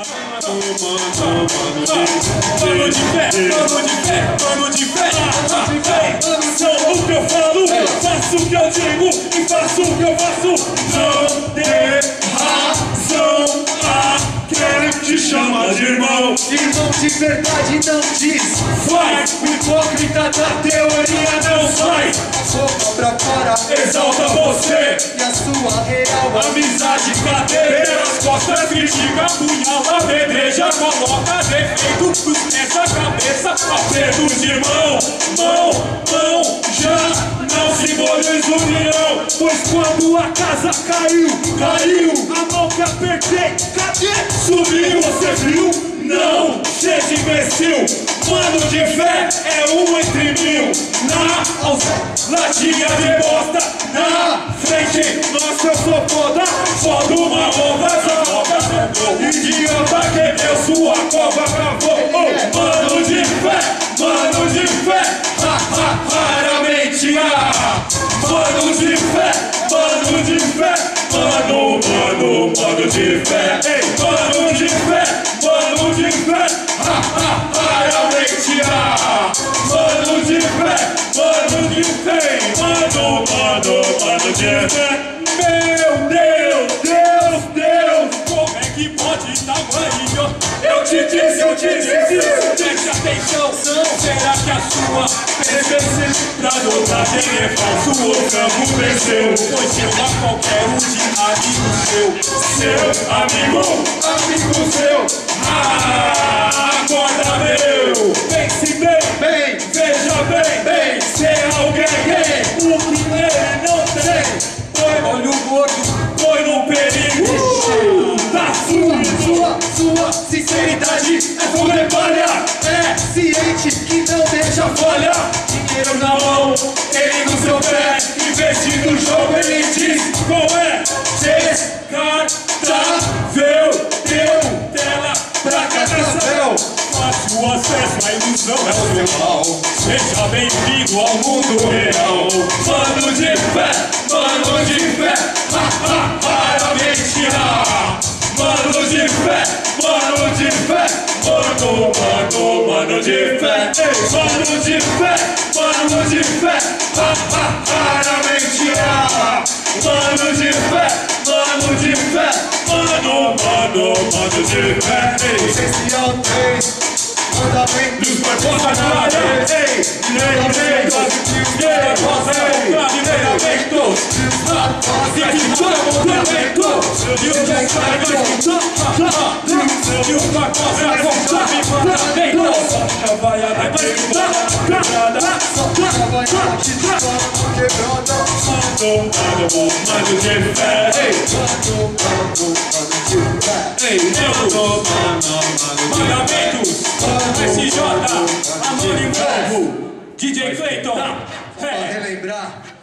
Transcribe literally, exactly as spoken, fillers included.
Mano de fé, mano de fé, mano de fé, mano de fé. Sou o que eu falo, faço o que eu digo e faço o que eu faço. Não tem razão aquele que te chama de irmão. Irmão de verdade não diz, faz. O hipócrita da teoria não sai. Sou cobra para exalta você e a sua real amizade. Cadeira nas costas, critica, punhala, pedreja, coloca defeito, esquece a cabeça, aperta os irmãos. Mão, mão, já não simboliza união, pois quando a casa caiu, caiu a mão que apertei, cadê? Subiu, você viu? Não, cheio de imbecil. Mano de fé é um entre mil. Na alça, latinha de bosta. Na frente, nossa, eu sou foda. Foda uma onda, essa foda. Idiota que deu sua cova, acabou. Oh, mano de fé, mano de fé. Ha, ha, raramente há. Mano de fé, mano de fé. Mano, mano, mano de fé. Ei, mano de fé, mano de fé. Ha, ha, raramente há. Mano de fé, mano de fé. Mano, mano, mano de fé. Meu Deus, Deus, Deus, como é que pode tamanho? Eu te disse, eu te disse. Preste atenção, será que a sua pra notar quem é falso, o campo venceu. Pois chama qualquer um de amigo seu. Seu amigo, amigo seu. Ah, acorda meu. Pense bem, bem, veja bem, bem. Ser alguém, quem? O primeiro não tem. Põe, olha o gordo, põe no perigo. Uh! Da sua, sua, sua sinceridade é fogo e palha. É ciente que não deixa falhar. Dinheiro na mão, ele no seu pé. Investindo no jogo, ele diz qual é. Descartável, teu tela pra cascavel. Fácil acesso à ilusão é o seu mal. Seja bem-vindo ao mundo real. Mano de fé, mano de fé. Raramente há. Mano de fé, mano de fé. Mano, mano, mano de fé. Mano de fé, mano de fé. Ha, ha, raramente há. Mano de fé, mano de fé. Mano, mano, mano de fé. Essencial três, manda bem dos portos na areia. Ei, lei, D J Clayton, relembrar.